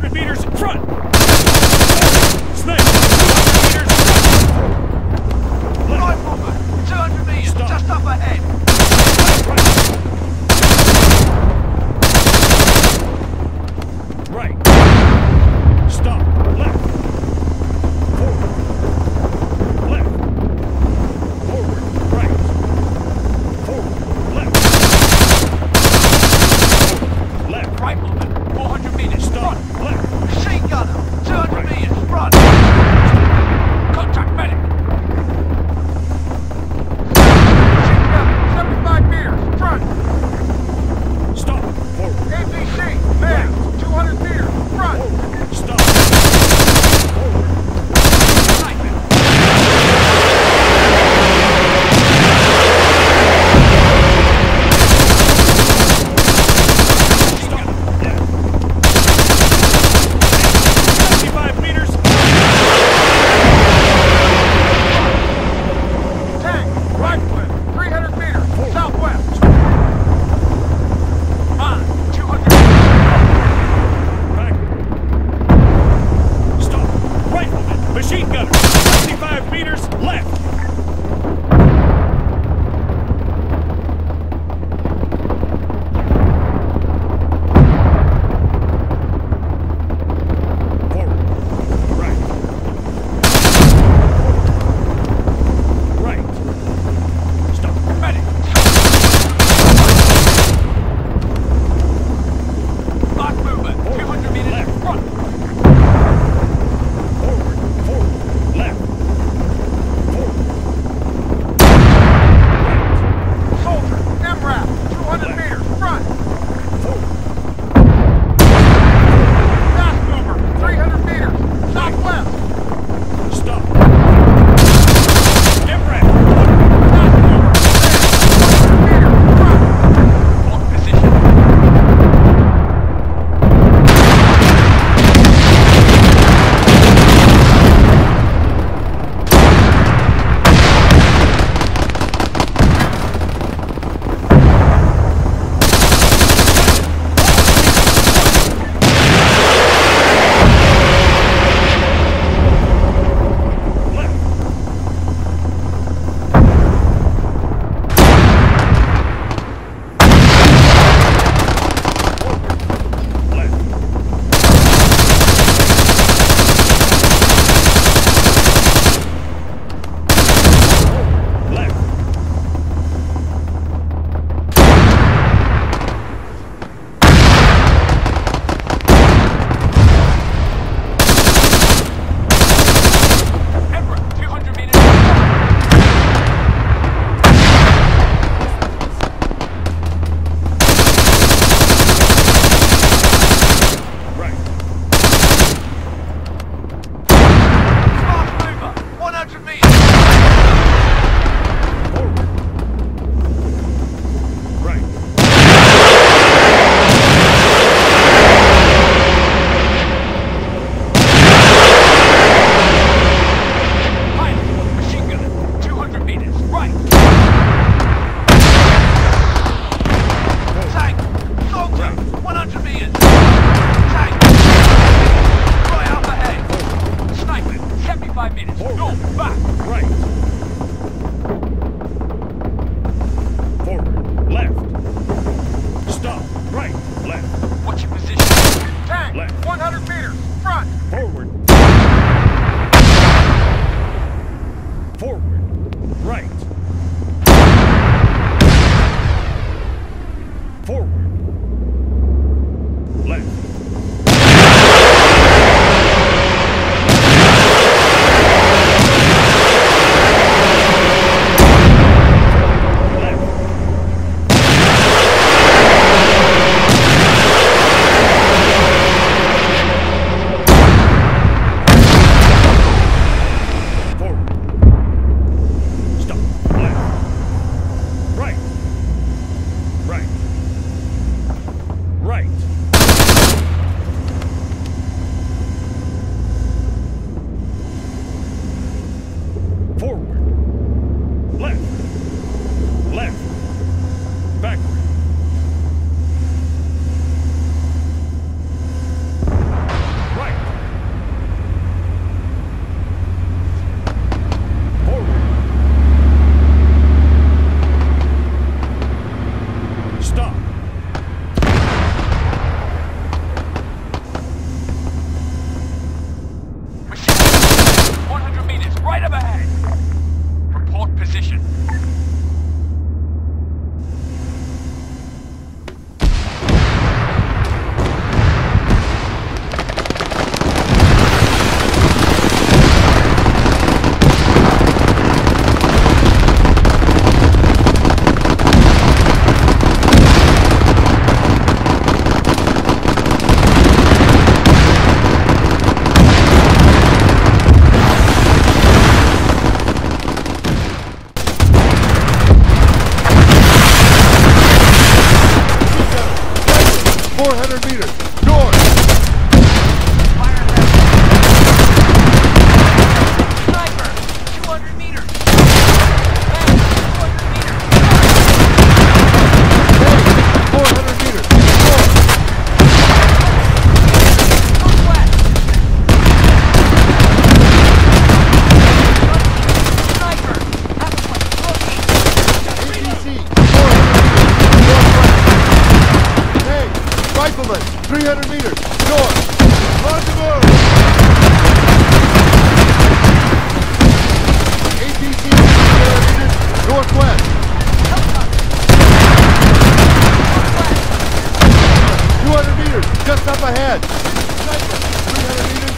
200 meters in front! Snake! 200 meters in front! Live bomber! 200 meters, stop. Just up ahead! Right! Stop! Left! Forward! Left! Forward! Right! Forward! Left! Forward. Left! Right bomber! 400 meters, stop! Left! Machine gunner! 200 right. meters, front! Contact medic! Machine gunner! 75 meters, front! Stop! Forward! APC! Man! Right. 200 meters, front! Forward. Stop! Forward! 300 meters, north, on the move! APC, 300 meters, northwest. Northwest. 200 meters, just up ahead. 300 meters,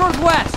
northwest.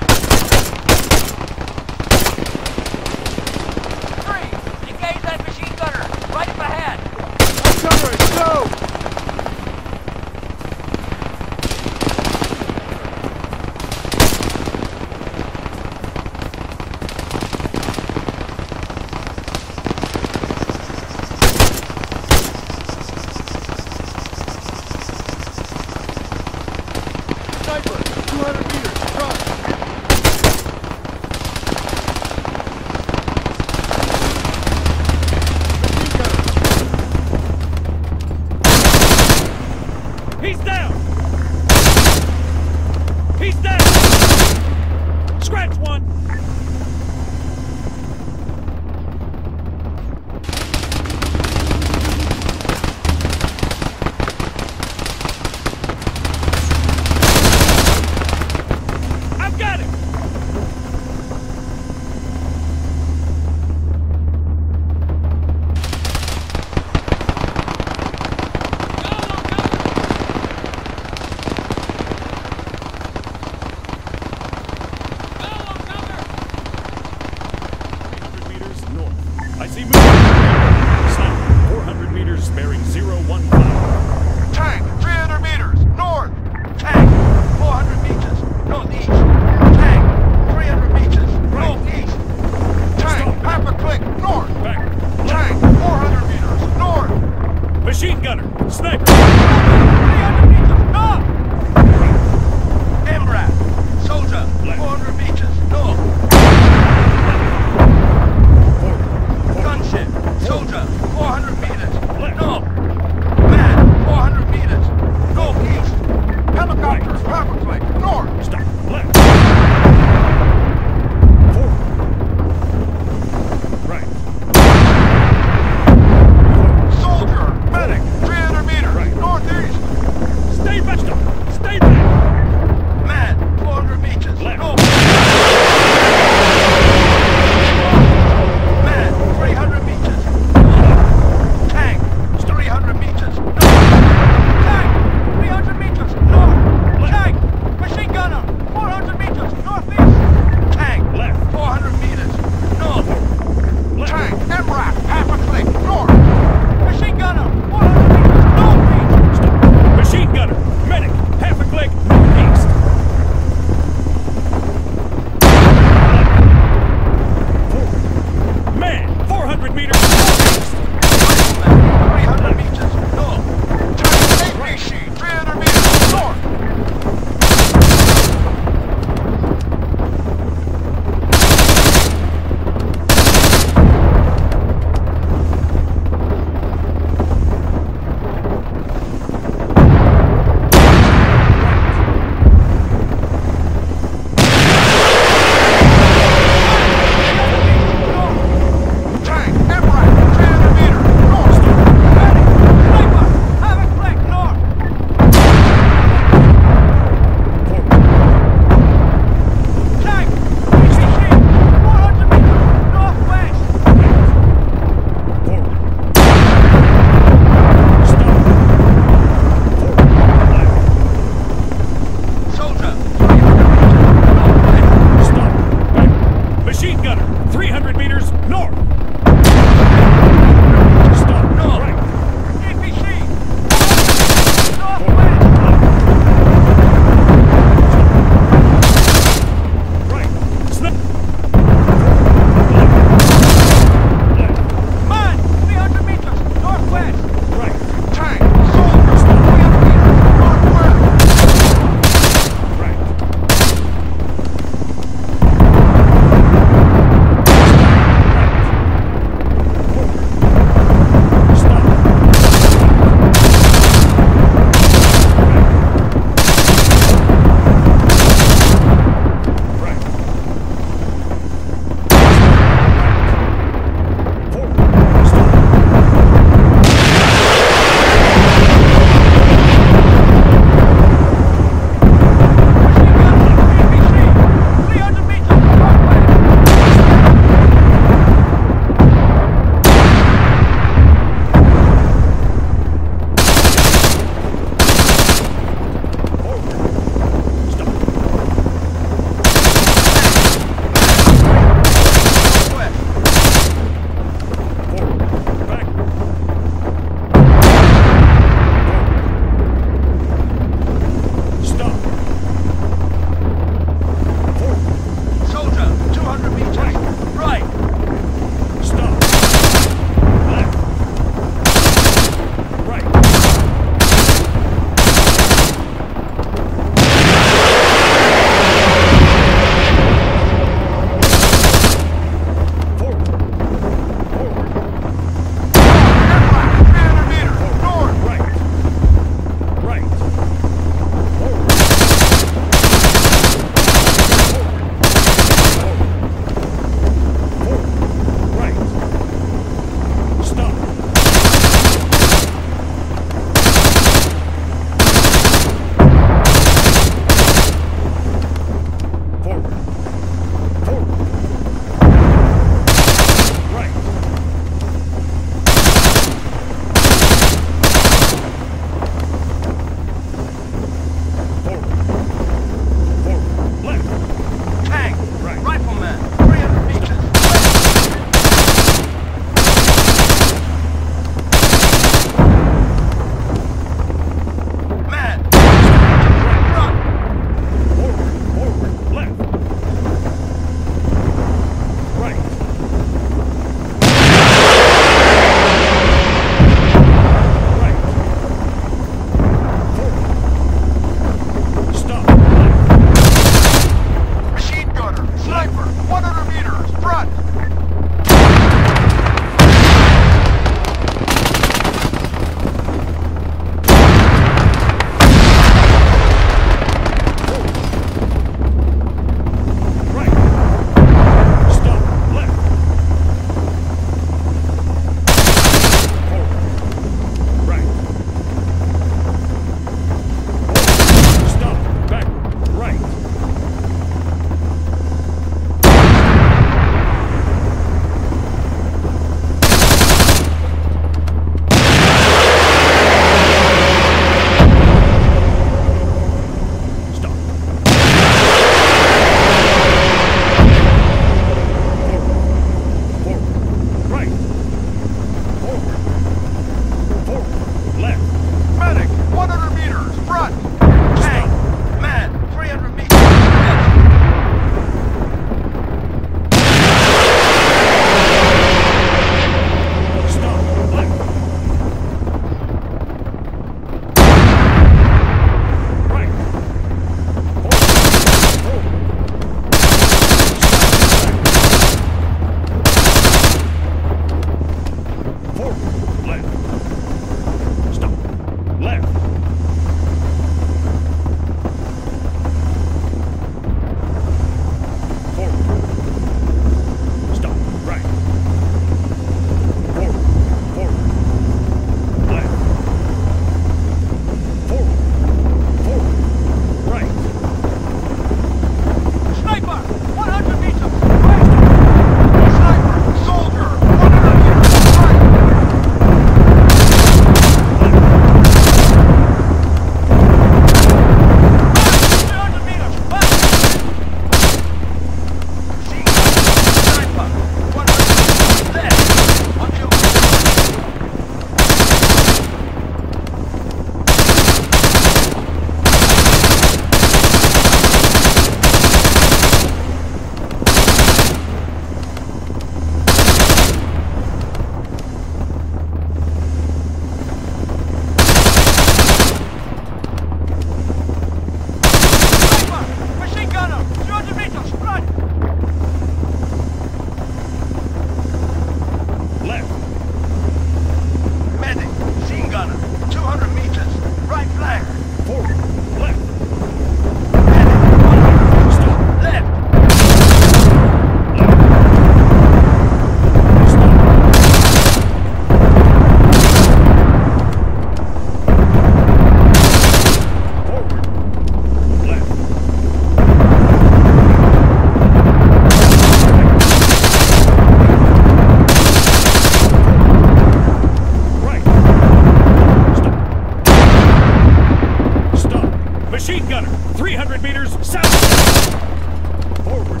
gunner. 300 meters south. Forward.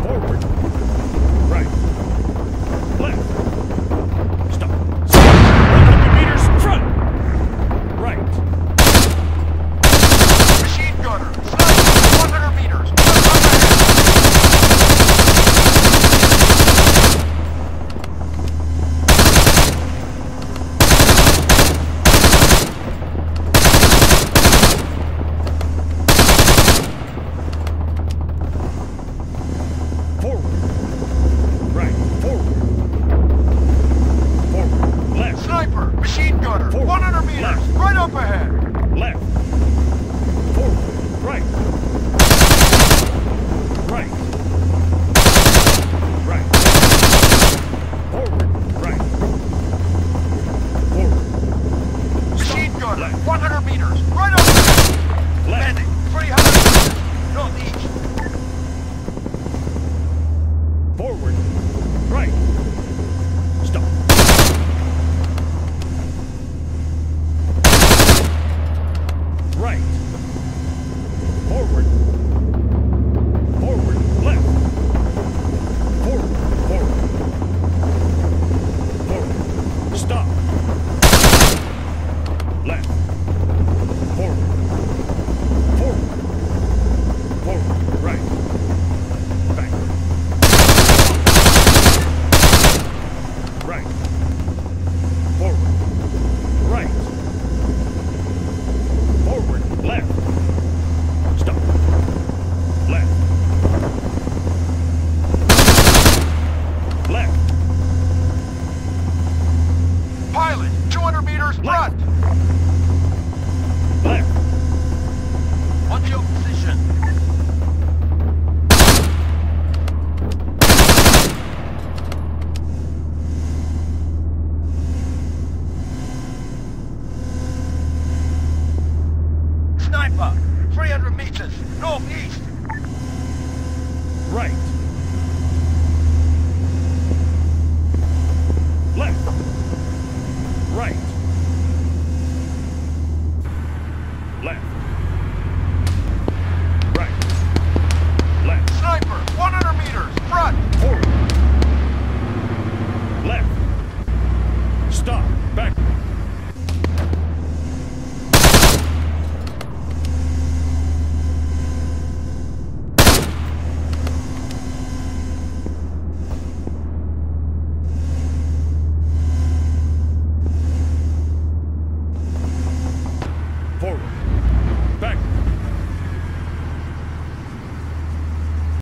200 meters. Forward. Right. Left. Stop. 100 meters front. Right. Machine gunner. Sniper. 100 meters. Left.